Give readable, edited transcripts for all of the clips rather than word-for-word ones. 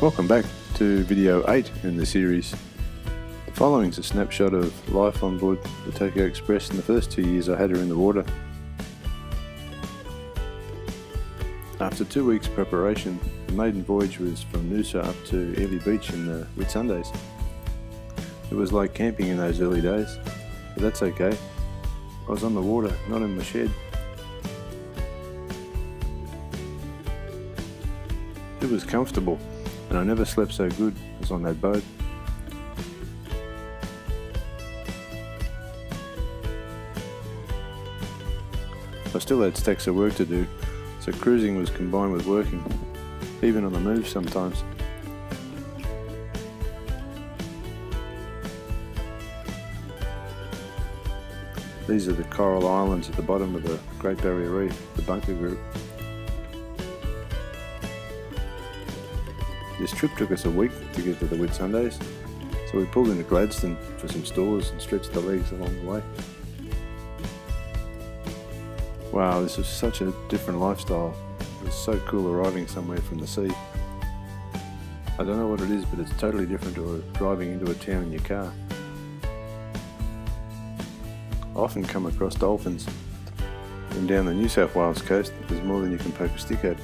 Welcome back to video 8 in the series. The following is a snapshot of life on board the Tokyo Express in the first 2 years I had her in the water. After 2 weeks preparation, the maiden voyage was from Noosa up to Airlie Beach in the Whitsundays. It was like camping in those early days, but that's okay. I was on the water, not in my shed. It was comfortable, and I never slept so good as on that boat. I still had stacks of work to do, so cruising was combined with working, even on the move sometimes. These are the coral islands at the bottom of the Great Barrier Reef, the Bunker Group. This trip took us a week to get to the Whitsundays, so we pulled into Gladstone for some stores and stretched the legs along the way. Wow, this was such a different lifestyle. It was so cool arriving somewhere from the sea. I don't know what it is, but it's totally different to driving into a town in your car. I often come across dolphins, and down the New South Wales coast there's more than you can poke a stick at.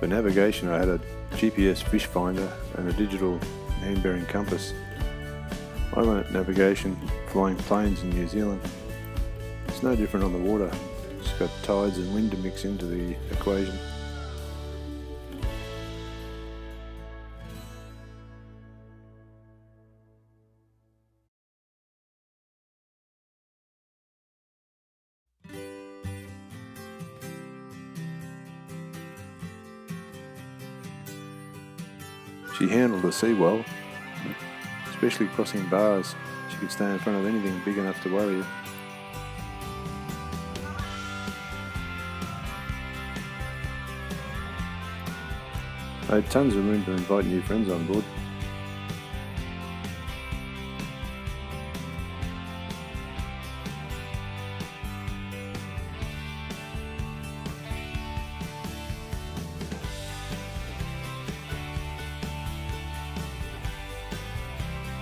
For navigation, I had a GPS fish finder and a digital hand-bearing compass. I learnt navigation flying planes in New Zealand. It's no different on the water, it's got tides and wind to mix into the equation. She handled the sea well, especially crossing bars. She could stay in front of anything big enough to worry her. I had tons of room to invite new friends on board.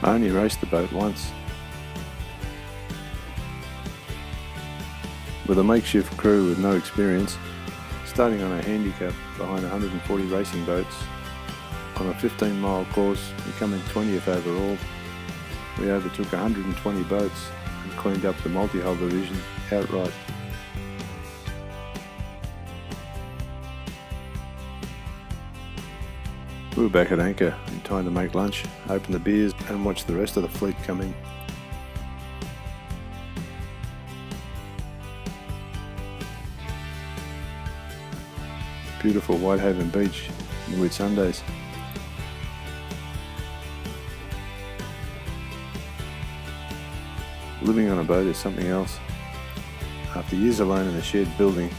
I only raced the boat once. With a makeshift crew with no experience, starting on a handicap behind 140 racing boats, on a 15-mile course becoming 20th overall, we overtook 120 boats and cleaned up the multi-hull division outright. We were back at anchor in time to make lunch, open the beers and watch the rest of the fleet come in. Beautiful Whitehaven Beach in the Whitsundays. Living on a boat is something else. After years alone in a shared building,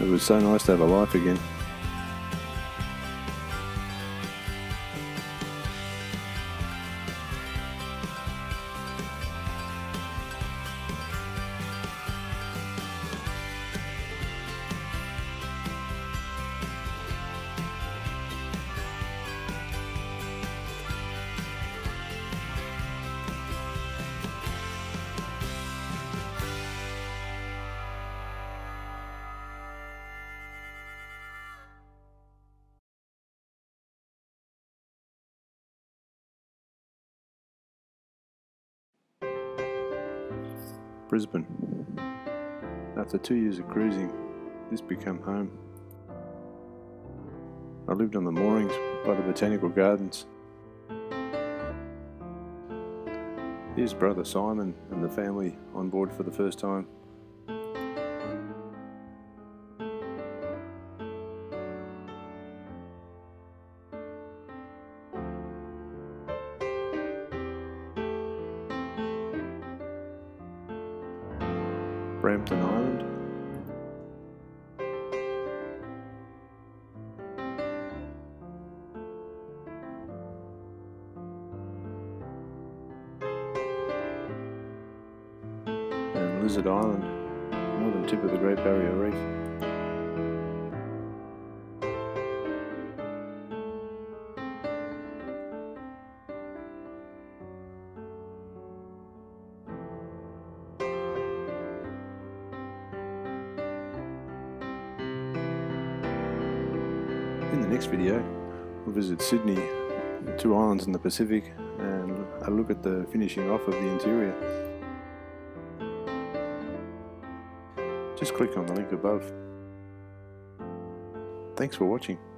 it was so nice to have a life again. Brisbane. After 2 years of cruising, this became home. I lived on the moorings by the botanical gardens. Here's brother Simon and the family on board for the first time. Brampton Island. And Lizard Island, northern tip of the Great Barrier Reef. In the next video, we'll visit Sydney, the two islands in the Pacific, and a look at the finishing off of the interior. Just click on the link above. Thanks for watching.